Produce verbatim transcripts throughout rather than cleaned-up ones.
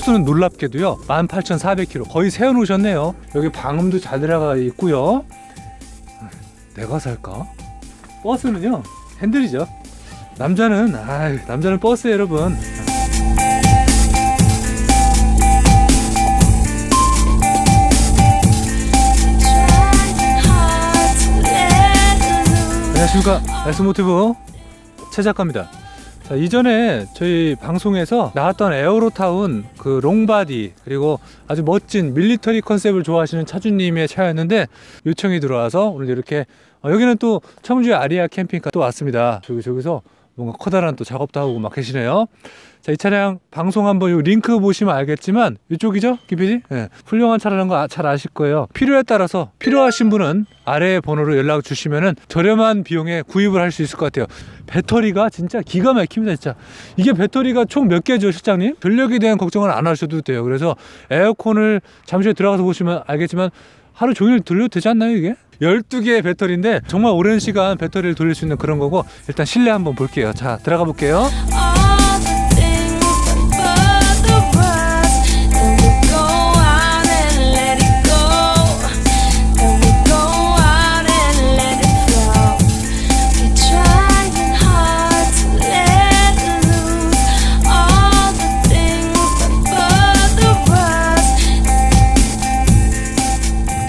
키로수는 놀랍게도요 만 팔천사백 킬로미터 거의 세워놓으셨네요. 여기 방음도 잘 들어가 있고요. 내가 살까? 버스는요 핸들이죠. 남자는 아 남자는 버스예요 여러분. 안녕하십니까, 날씨모티브 최작가입니다. 자, 이전에 저희 방송에서 나왔던 에어로타운 그 롱바디 그리고 아주 멋진 밀리터리 컨셉을 좋아하시는 차주님의 차였는데 요청이 들어와서 오늘 이렇게 어, 여기는 또 청주의 아리아 캠핑카 또 왔습니다. 저기 저기서 뭔가 커다란 또 작업도 하고 막 계시네요. 자, 이 차량 방송 한번 요 링크 보시면 알겠지만 이쪽이죠? 김피디? 네. 훌륭한 차라는 거 잘 아실 거예요. 필요에 따라서 필요하신 분은 아래 번호로 연락 주시면은 저렴한 비용에 구입을 할 수 있을 것 같아요. 배터리가 진짜 기가 막힙니다. 진짜 이게 배터리가 총 몇 개죠 실장님? 전력에 대한 걱정은 안 하셔도 돼요. 그래서 에어컨을 잠시 후에 들어가서 보시면 알겠지만 하루 종일 돌려도 되지 않나요 이게? 열두 개의 배터리인데 정말 오랜 시간 배터리를 돌릴 수 있는 그런 거고, 일단 실내 한번 볼게요. 자, 들어가 볼게요.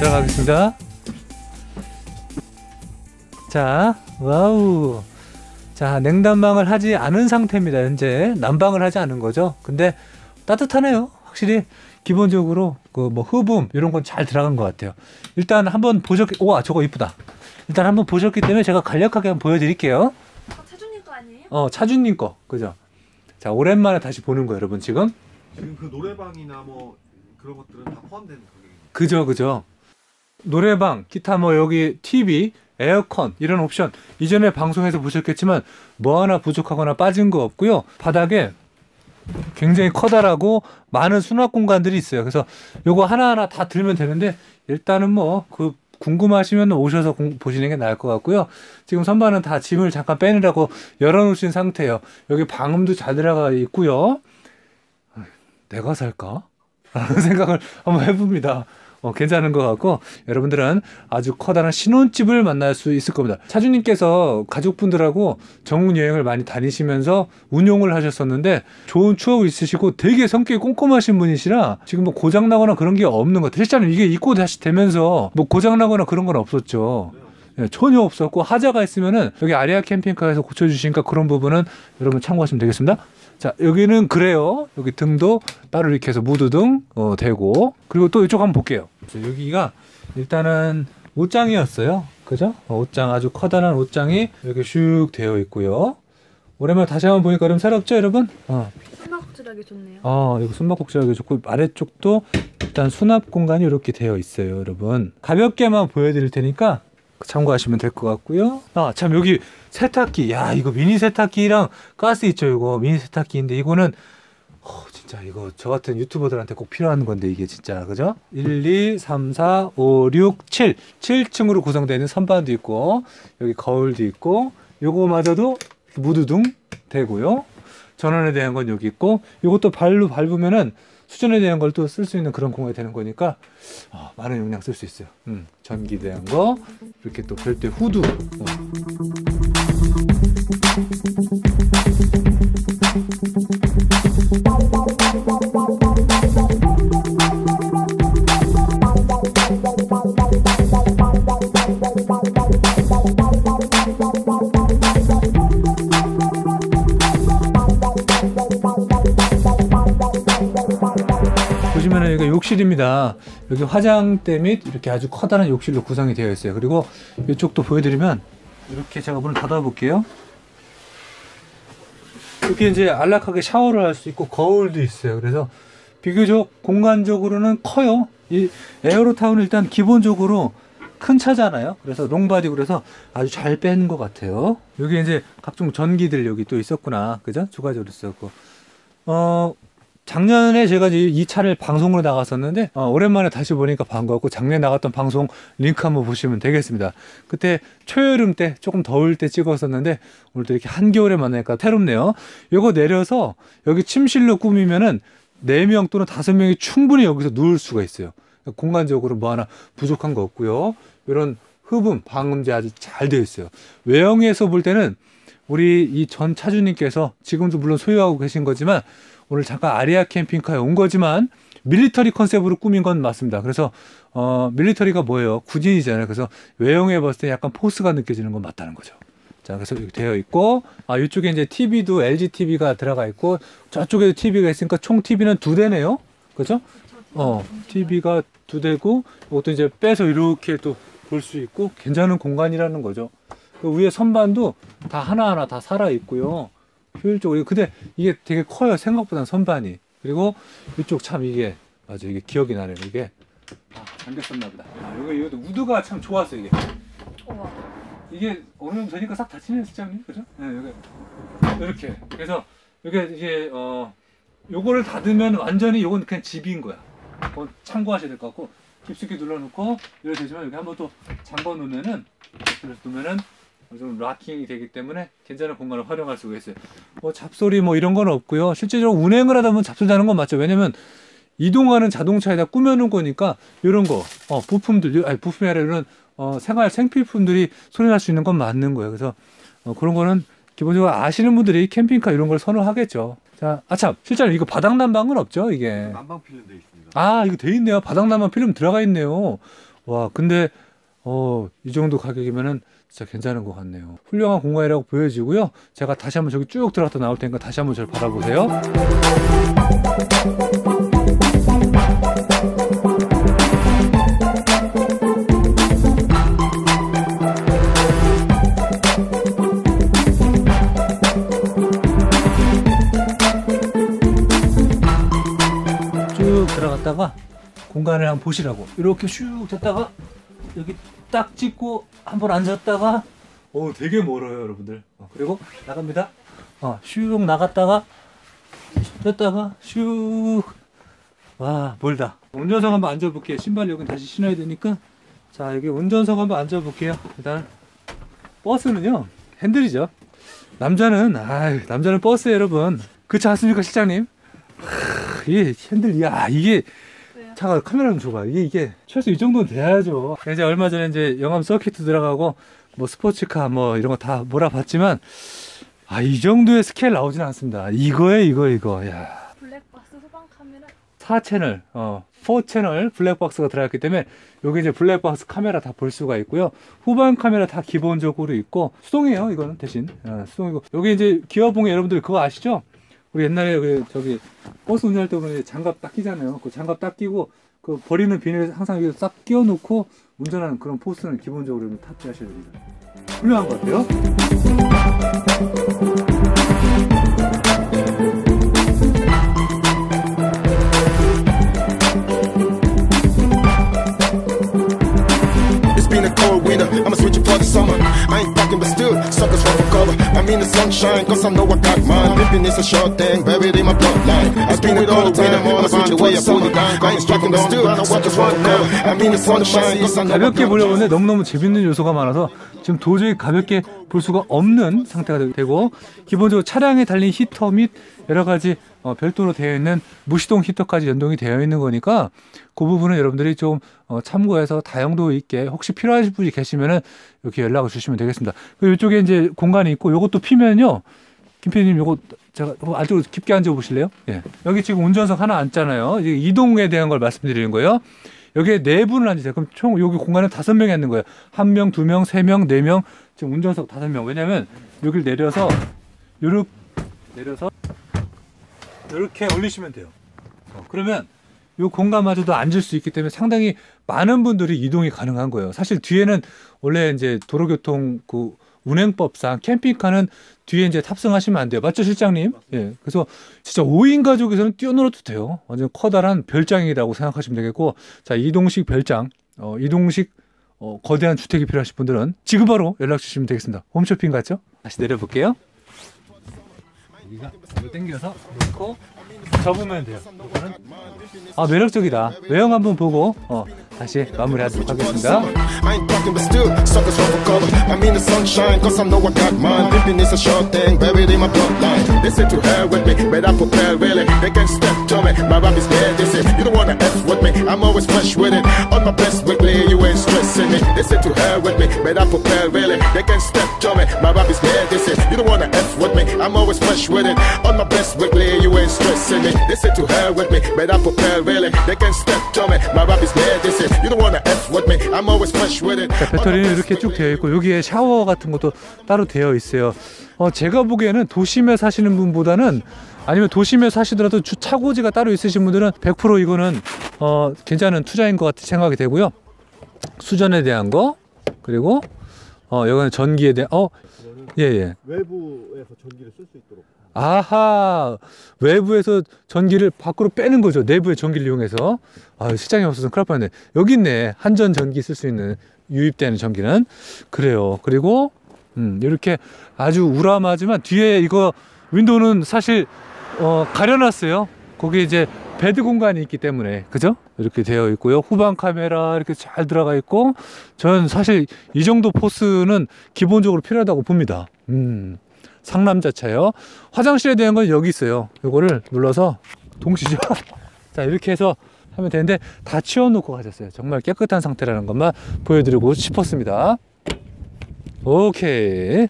들어가겠습니다. 자, 와우. 자, 냉난방을 하지 않은 상태입니다. 현재 난방을 하지 않은 거죠. 근데 따뜻하네요. 확실히 기본적으로 그 뭐 흡음 이런 건 잘 들어간 것 같아요. 일단 한번 보셨기, 우와 저거 이쁘다. 일단 한번 보셨기 때문에 제가 간략하게 한번 보여드릴게요. 어, 차주님 거 아니에요? 어, 차주님 거 그죠. 자, 오랜만에 다시 보는 거 여러분 지금. 지금 그 노래방이나 뭐 그런 것들은 다 포함되는 거예요. 그죠, 그죠. 노래방, 기타 뭐 여기 티비, 에어컨 이런 옵션 이전에 방송에서 보셨겠지만 뭐 하나 부족하거나 빠진 거 없고요. 바닥에 굉장히 커다랗고 많은 수납 공간들이 있어요. 그래서 요거 하나하나 다 들면 되는데 일단은 뭐 그 궁금하시면 오셔서 공, 보시는 게 나을 것 같고요. 지금 선반은 다 짐을 잠깐 빼느라고 열어놓으신 상태예요. 여기 방음도 잘 들어가 있고요. 내가 살까? 라는 생각을 한번 해봅니다. 어, 괜찮은 것 같고 여러분들은 아주 커다란 신혼집을 만날 수 있을 겁니다. 차주님께서 가족분들하고 정문여행을 많이 다니시면서 운용을 하셨었는데 좋은 추억이 있으시고 되게 성격이 꼼꼼하신 분이시라 지금 뭐 고장나거나 그런 게 없는 것 같아요. 실제로 이게 입고 다시 되면서 뭐 고장나거나 그런 건 없었죠. 네, 전혀 없었고 하자가 있으면은 여기 아리아 캠핑카에서 고쳐주시니까 그런 부분은 여러분 참고하시면 되겠습니다. 자, 여기는 그래요. 여기 등도 따로 이렇게 해서 무드등 어, 되고, 그리고 또 이쪽 한번 볼게요. 여기가 일단은 옷장이었어요. 그죠? 옷장, 아주 커다란 옷장이 이렇게 슉 되어 있고요. 오랜만에 다시 한번 보니까 여러분 새롭죠 여러분? 어. 숨바꼭질하기 좋네요. 어, 여기 숨바꼭질하기 좋고 아래쪽도 일단 수납 공간이 이렇게 되어 있어요 여러분. 가볍게만 보여드릴 테니까 참고하시면 될 것 같고요. 아, 참 여기 세탁기. 야, 이거 미니 세탁기랑 가스 있죠. 이거 미니 세탁기인데 이거는 어, 진짜 이거 저 같은 유튜버들한테 꼭 필요한 건데 이게 진짜 그죠? 일, 이, 삼, 사, 오, 육, 칠. 칠 층으로 구성되어 있는 선반도 있고 여기 거울도 있고 요거마저도 무드등 되고요. 전원에 대한 건 여기 있고 요것도 발로 밟으면은 수전에 대한 걸 또 쓸 수 있는 그런 공간이 되는 거니까 어, 많은 용량 쓸 수 있어요. 음, 전기 대한 거 이렇게 또 별도의 후드. 어. 보시면은 여기가 욕실입니다. 여기 화장대 및 이렇게 아주 커다란 욕실로 구성이 되어 있어요. 그리고 이쪽도 보여드리면 이렇게 제가 문을 닫아볼게요. 이렇게 이제 안락하게 샤워를 할 수 있고 거울도 있어요. 그래서 비교적 공간적으로는 커요. 이 에어로타운은 일단 기본적으로 큰 차잖아요. 그래서 롱바디고 그래서 아주 잘 뺀 것 같아요. 여기 이제 각종 전기들 여기 또 있었구나. 그죠? 두 가지로 있었고. 어, 작년에 제가 이 차를 방송으로 나갔었는데 어, 오랜만에 다시 보니까 반가웠고 작년에 나갔던 방송 링크 한번 보시면 되겠습니다. 그때 초여름 때 조금 더울 때 찍었었는데 오늘도 이렇게 한겨울에 만나니까 새롭네요. 요거 내려서 여기 침실로 꾸미면은 네 명 또는 다섯 명이 충분히 여기서 누울 수가 있어요. 공간적으로 뭐 하나 부족한 거 없고요. 이런 흡음, 방음제 아주 잘 되어 있어요. 외형에서 볼 때는 우리 이 전 차주님께서 지금도 물론 소유하고 계신 거지만 오늘 잠깐 아리아 캠핑카에 온 거지만 밀리터리 컨셉으로 꾸민 건 맞습니다. 그래서 어, 밀리터리가 뭐예요? 군인이잖아요. 그래서 외형에 봤을 때 약간 포스가 느껴지는 건 맞다는 거죠. 자, 그래서 이렇게 되어 있고, 아, 이쪽에 이제 티비도 엘지 티비가 들어가 있고, 저쪽에도 티비가 있으니까 총 티비는 두 대네요. 그죠? 어, 티비가 두 대고, 이것도 이제 빼서 이렇게 또 볼 수 있고, 괜찮은 공간이라는 거죠. 그 위에 선반도 다 하나하나 다 살아있고요. 효율적으로. 근데 이게 되게 커요. 생각보다 선반이. 그리고 이쪽 참 이게, 맞아. 이게 기억이 나네요. 이게. 아, 잠겼었나 보다. 아, 이거, 이것도 우드가 참 좋았어, 이게. 우와. 이게 어느 정도 되니까 싹 다치네요, 실장님. 그죠? 네, 여기. 이렇게. 그래서, 이게, 이게, 어, 요거를 닫으면 완전히 요건 그냥 집인 거야. 그건 참고하셔야 될 것 같고, 깊숙이 눌러놓고, 이래 되지만 여기 한번 또 잠궈 놓으면은, 그래서 놓으면은, 좀 락킹이 되기 때문에 괜찮은 공간을 활용할 수가 있어요. 뭐 잡소리 뭐 이런 건 없고요. 실제적으로 운행을 하다 보면 잡소리 나는 건 맞죠. 왜냐면 이동하는 자동차에다 꾸며놓은 거니까 이런 거, 어, 부품들, 아니 부품이 아니라 이런 어, 생활 생필품들이 소리 날 수 있는 건 맞는 거예요. 그래서 어, 그런 거는 기본적으로 아시는 분들이 캠핑카 이런 걸 선호하겠죠. 자, 아참 실장님 이거 바닥 난방은 없죠? 이게 난방 필름 돼 있습니다. 아, 이거 돼 있네요. 바닥 난방 필름 들어가 있네요. 와, 근데 어, 이 정도 가격이면은 진짜 괜찮은 것 같네요. 훌륭한 공간이라고 보여지고요. 제가 다시 한번 저기 쭉 들어갔다 나올 테니까 다시 한번 저를 바라보세요. 쭉 들어갔다가 공간을 한번 보시라고 이렇게 슉 됐다가 여기 딱 찍고 한번 앉았다가 어 되게 멀어요 여러분들. 어, 그리고 나갑니다. 어, 슉 나갔다가 뺐다가 슉. 와, 멀다. 운전석 한번 앉아볼게요. 신발 여기 다시 신어야 되니까. 자, 여기 운전석 한번 앉아볼게요. 일단 버스는요 핸들이죠. 남자는 아 남자는 버스에 여러분 그렇지 않습니까 실장님? 하, 이게 핸들, 야 이게 차가 카메라 좀 줘봐. 이게, 이게, 최소 이 정도는 돼야죠. 이제 얼마 전에 이제 영암 서킷도 들어가고, 뭐 스포츠카 뭐 이런 거 다 몰아봤지만, 아, 이 정도의 스케일 나오진 않습니다. 이거에, 이거, 이거. 야. 블랙박스 후방 카메라? 사 채널, 어, 사 채널 블랙박스가 들어갔기 때문에, 여기 이제 블랙박스 카메라 다 볼 수가 있고요. 후방 카메라 다 기본적으로 있고, 수동이에요. 이거는 대신. 어, 수동이고. 여기 이제 기어봉에 여러분들 그거 아시죠? 우리 옛날에 그 저기 버스 운전할 때 보면 장갑 딱 끼잖아요. 그 장갑 딱 끼고 그 버리는 비닐 항상 여기서 딱 끼워 놓고 운전하는 그런 포스는 기본적으로 탑재하셔야 됩니다. 훌륭한 것 같아요. I mean the sunshine, cause I know I got mine. Living is a short thing, buried in my bloodline. I spend it all the time, I'ma find a way up on the line. I ain't striking the steel, I walk this one now. I mean the sunshine, cause I know I got mine. 가볍게 보려고 했는데 너무너무 재밌는 요소가 많아서 지금 도저히 가볍게 볼 수가 없는 상태가 되고, 기본적으로 차량에 달린 히터 및 여러 가지 어, 별도로 되어 있는 무시동 히터까지 연동이 되어 있는 거니까 그 부분은 여러분들이 좀 어, 참고해서 다용도 있게 혹시 필요하신 분이 계시면은 이렇게 연락을 주시면 되겠습니다. 그리고 이쪽에 이제 공간이 있고, 요것도 피면요, 김피디님 요거 제가 안쪽으로 깊게 앉아 보실래요? 예, 여기 지금 운전석 하나 앉잖아요. 이제 이동에 대한 걸 말씀드리는 거예요. 여기에 네 분을 앉으세요. 그럼 총 여기 공간에 다섯 명이 앉는 거예요. 한 명, 두 명, 세 명, 네 명, 지금 운전석 다섯 명. 왜냐면 여기를 내려서 요렇게 내려서 이렇게 올리시면 돼요. 어, 그러면 이 공간마저도 앉을 수 있기 때문에 상당히 많은 분들이 이동이 가능한 거예요. 사실 뒤에는 원래 이제 도로교통 그 운행법상 캠핑카는 뒤에 이제 탑승하시면 안 돼요. 맞죠, 실장님? 예. 그래서 진짜 오 인 가족에서는 뛰어놀아도 돼요. 완전 커다란 별장이라고 생각하시면 되겠고, 자, 이동식 별장, 어, 이동식 어, 거대한 주택이 필요하신 분들은 지금 바로 연락 주시면 되겠습니다. 홈쇼핑 같죠? 다시 내려볼게요. 여기가 이걸 당겨서 놓고 접으면 돼요. 이거는 아 매력적이다. 외형 한번 보고 어, 다시 마무리하도록 하겠습니다. I'm always fresh with it, on my best weekly, you ain't stressing me. They say to hell with me, but I prepare really. They can step to me, my rap is bad. They say you don't wanna F with me, I'm always fresh with it. 배터리는 이렇게 쭉 되어 있고 여기에 샤워 같은 것도 따로 되어 있어요. 어, 제가 보기에는 도심에 사시는 분보다는 아니면 도심에 사시더라도 주 차고지가 따로 있으신 분들은 백 퍼센트 이거는 어, 괜찮은 투자인 것 같은 생각이 되고요. 수전에 대한 거 그리고 어, 여기는 전기에 대한 어. 예, 예. 외부에서 전기를 쓸 수 있도록. 아하, 외부에서 전기를 밖으로 빼는 거죠. 내부의 전기를 이용해서. 아, 시장이 없어서 큰일 날 뻔했네. 여기 있네. 한전 전기 쓸 수 있는 유입되는 전기는. 그래요. 그리고 음, 이렇게 아주 우람하지만 뒤에 이거 윈도우는 사실 어, 가려놨어요. 거기 이제 베드 공간이 있기 때문에 그죠? 이렇게 되어 있고요. 후방 카메라 이렇게 잘 들어가 있고 전 사실 이 정도 포스는 기본적으로 필요하다고 봅니다. 음, 상남자 차요. 화장실에 대한 건 여기 있어요. 요거를 눌러서 동시죠. 자 이렇게 해서 하면 되는데 다 치워놓고 가셨어요. 정말 깨끗한 상태라는 것만 보여드리고 싶었습니다. 오케이.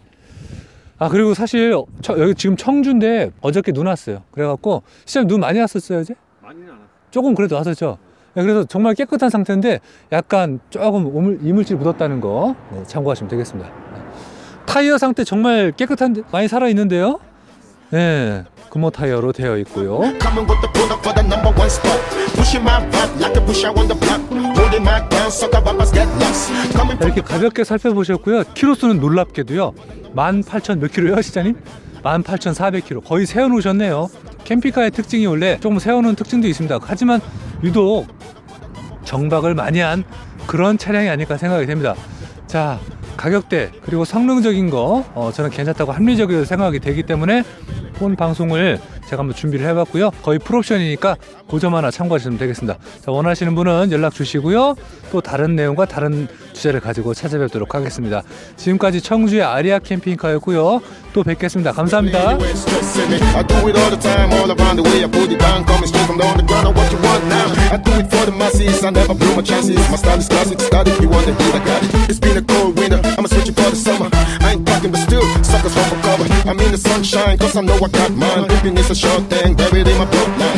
아 그리고 사실 저, 여기 지금 청주인데 어저께 눈 왔어요. 그래갖고 시장님 눈 많이 왔었어요 이제? 많이는 안 왔어요. 조금 그래도 왔었죠. 그래서 정말 깨끗한 상태인데 약간 조금 이물질 묻었다는 거 참고하시면 되겠습니다. 타이어 상태 정말 깨끗한데 많이 살아 있는데요. 네, 금호 타이어로 되어 있고요. 이렇게 가볍게 살펴보셨고요. 키로수는 놀랍게도요 만 팔천 몇 킬로요 시장님? 만 팔천사백 킬로 거의 세워놓으셨네요. 캠핑카의 특징이 원래 조금 세워놓은 특징도 있습니다. 하지만 유독 정박을 많이 한 그런 차량이 아닐까 생각이 됩니다. 자 가격대 그리고 성능적인 거 어, 저는 괜찮다고 합리적으로 생각이 되기 때문에 본 방송을 제가 한번 준비를 해봤고요. 거의 풀옵션이니까 그 점 하나 참고하시면 되겠습니다. 자, 원하시는 분은 연락 주시고요. 또 다른 내용과 다른 주제를 가지고 찾아뵙도록 하겠습니다. 지금까지 청주의 아리아 캠핑카였고요. 또 뵙겠습니다. 감사합니다. I mean the sunshine, cause I know I got mine. Living is a short thing, buried in my bloodline.